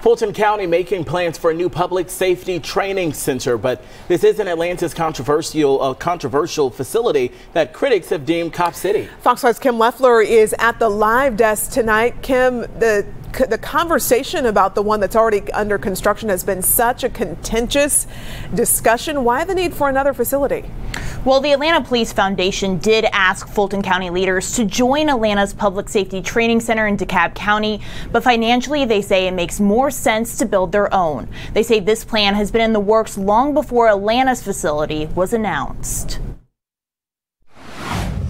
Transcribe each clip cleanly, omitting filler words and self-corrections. Fulton County making plans for a new public safety training center, but this isn't Atlanta's controversial facility that critics have deemed Cop City. Fox 5's Kim Loeffler is at the live desk tonight. Kim, the conversation about the one that's already under construction has been such a contentious discussion. Why the need for another facility? Well, the Atlanta Police Foundation did ask Fulton County leaders to join Atlanta's Public Safety Training Center in DeKalb County, but financially they say it makes more sense to build their own. They say this plan has been in the works long before Atlanta's facility was announced.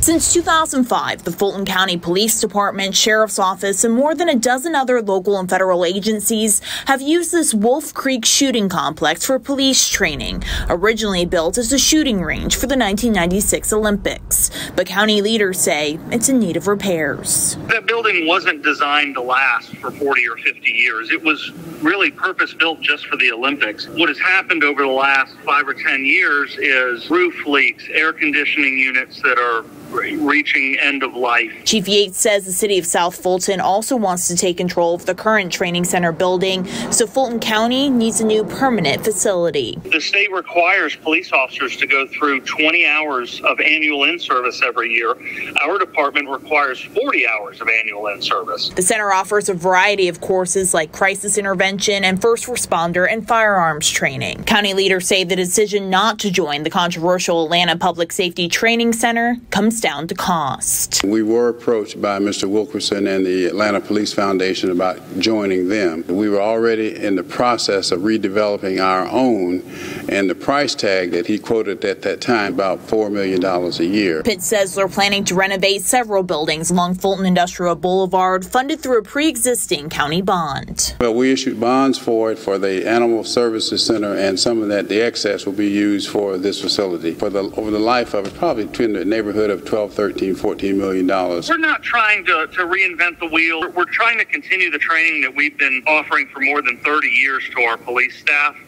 Since 2005, the Fulton County Police Department, Sheriff's Office, and more than a dozen other local and federal agencies have used this Wolf Creek shooting complex for police training, originally built as a shooting range for the 1996 Olympics. But county leaders say it's in need of repairs. That building wasn't designed to last for 40 or 50 years. It was really purpose-built just for the Olympics. What has happened over the last 5 or 10 years is roof leaks, air conditioning units that are reaching end of life. Chief Yates says the city of South Fulton also wants to take control of the current training center building, so Fulton County needs a new permanent facility. The state requires police officers to go through 20 hours of annual in-service every year. Our department requires 40 hours of annual in-service. The center offers a variety of courses like crisis intervention and first responder and firearms training. County leaders say the decision not to join the controversial Atlanta Public Safety Training Center comes down to cost. We were approached by Mr. Wilkerson and the Atlanta Police Foundation about joining them. We were already in the process of redeveloping our own, and the price tag that he quoted at that time, about $4 million a year. Pitt says they're planning to renovate several buildings along Fulton Industrial Boulevard, funded through a pre-existing county bond. Well, we issued bonds for it for the Animal Services Center, and some of that, the excess, will be used for this facility. For the over the life of it, probably in the neighborhood of $12, $13, $14 million. We're not trying to reinvent the wheel. We're trying to continue the training that we've been offering for more than 30 years to our police staff.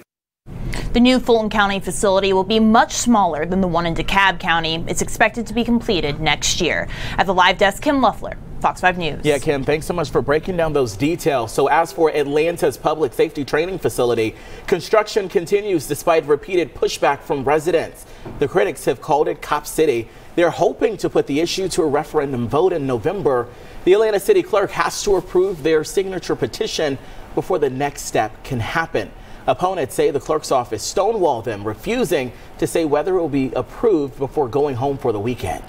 The new Fulton County facility will be much smaller than the one in DeKalb County. It's expected to be completed next year. At the live desk, Kim Loeffler, Fox 5 News. Yeah, Kim, thanks so much for breaking down those details. So as for Atlanta's public safety training facility, construction continues despite repeated pushback from residents. The critics have called it Cop City. They're hoping to put the issue to a referendum vote in November. The Atlanta city clerk has to approve their signature petition before the next step can happen. Opponents say the clerk's office stonewalled them, refusing to say whether it will be approved before going home for the weekend.